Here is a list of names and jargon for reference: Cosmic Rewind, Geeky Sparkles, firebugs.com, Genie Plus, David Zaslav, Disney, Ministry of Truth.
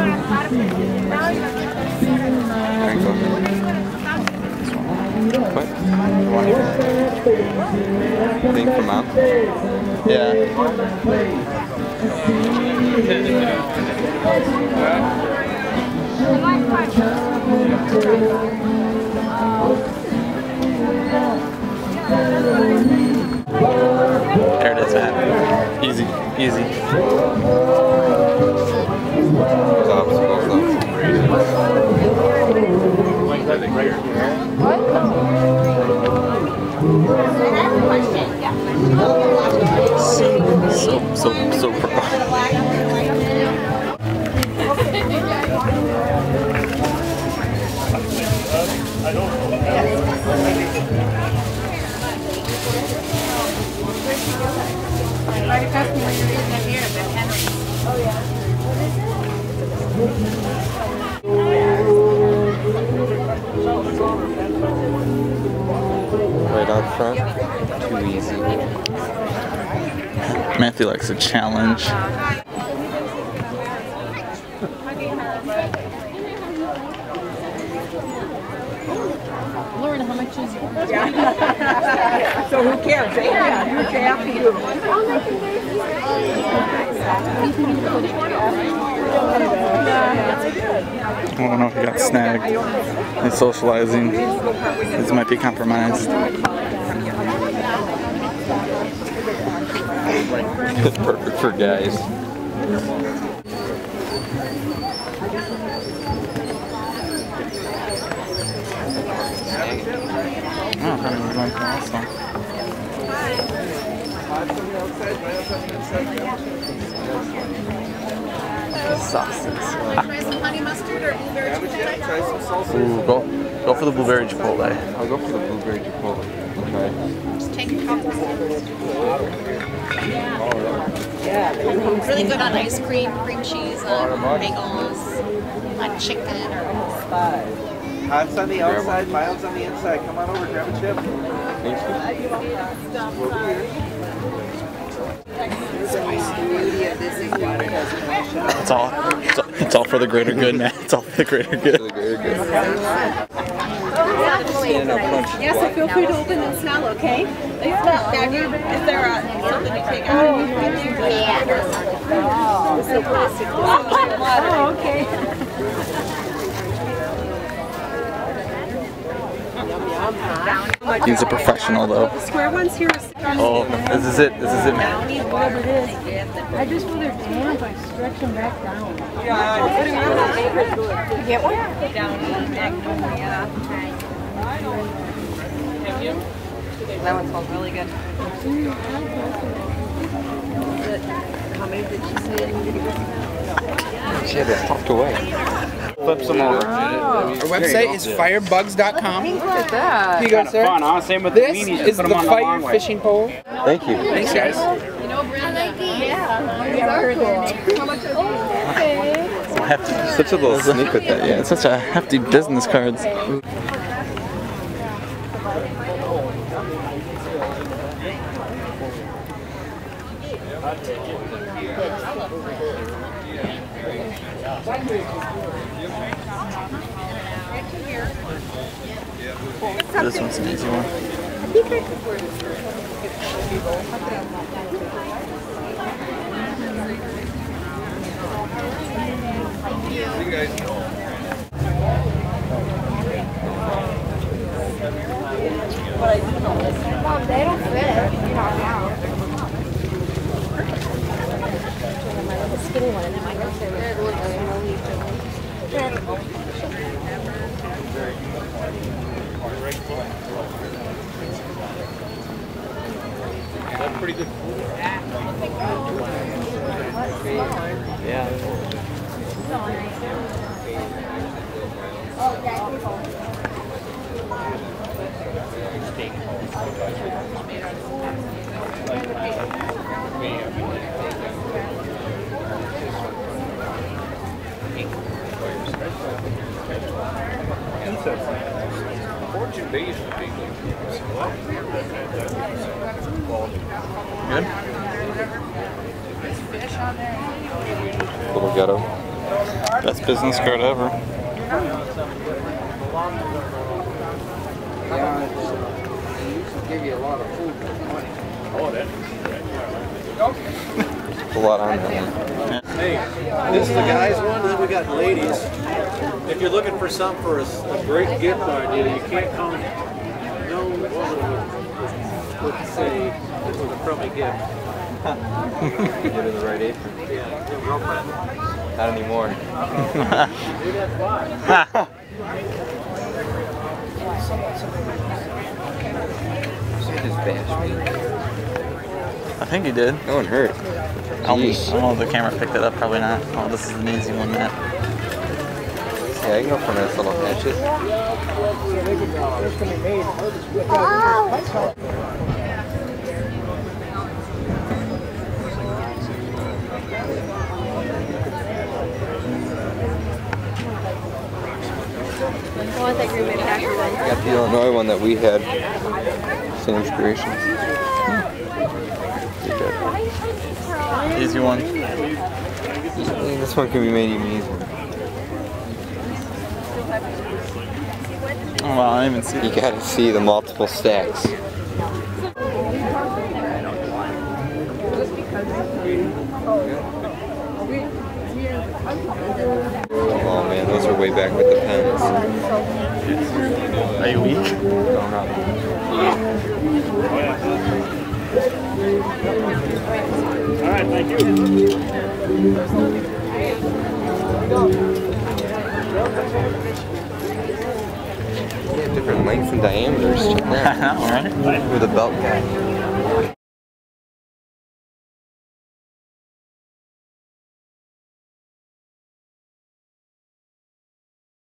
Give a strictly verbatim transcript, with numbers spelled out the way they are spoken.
I think from up. Yeah. There it is, man. Easy, easy. Those obstacles, though. What? So, so, so far. Right out front, too easy. Matthew likes a challenge. Lauren, how much is it? So who cares? They have, who cares for you? I don't know if he got snagged. He's socializing. This might be compromised. Perfect for guys. Ooh, go, go for the blueberry chipotle. I'll go for the blueberry chipotle. Okay. Just take a couple of Yeah. Really good on ice cream, cream cheese, on bagels, on chicken, or Hot's on the outside, mild's on the inside. Come on over, grab a chip. It's all, it's all, it's all for the greater good, man. It's all for the greater good. Yeah, so feel free to open and smell, okay? They smell. Is there uh, something you take out? Oh, yeah. Oh, okay. He's a professional, though. Square ones here. Oh, this is it. This is it, man. I just would have damn if I stretch them back down. You get one? Yeah. That one smells really good. How many did she say? She had it tucked away. Flip some over. Our website is firebugs dot com. Here you go, sir. This is the fire fishing pole. Thank you. Thanks, guys. You know, I like these. Yeah. Such a little sneak with that. Yeah, it's such a hefty business cards. This one's an easy one. I think I could work with it. They don't fit. You're not out. Skinny one, and then my girlfriend was pretty good. Yeah. Good? There's fish on there. Little ghetto. Best business card ever. There's a lot on there. Hey, this is the guys one, then we got ladies. If you're looking for something for a, a great gift idea, you can't come no one would say this was a crummy gift. You go to the right apron. Yeah, not anymore. I think he did. No one heard. I don't know if the camera picked it up, probably not. Oh, this is an easy one, Matt. Yeah, I can go for nice little hatches. Oh. Got the Illinois one that we had. Same inspiration. Hmm. Easy one. This one can be made even easier. Oh wow, I didn't even see. You got to see the multiple stacks. Oh man, those are way back with the pens. Are you weak? No, not weak. Alright, thank you. They have different lengths and diameters. Alright. With a belt guy.